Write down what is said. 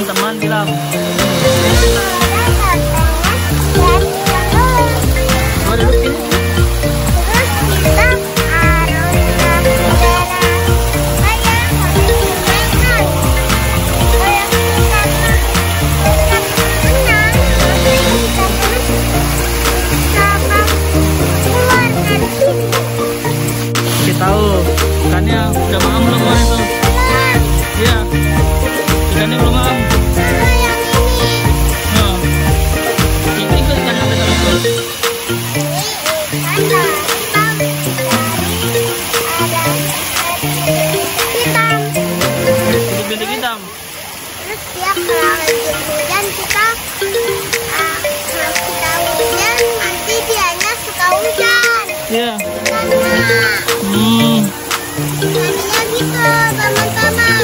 teman-teman bilang. Tahu ikannya udah malam belum kemarin tuh? Iya, ikannya belum malam. Nah, ini kan ikan yang besar itu. Bentuk hitam. Terus dia kalau hujan kita hujan, nanti dianya suka hujan. Iya. Nah, gitu teman-teman.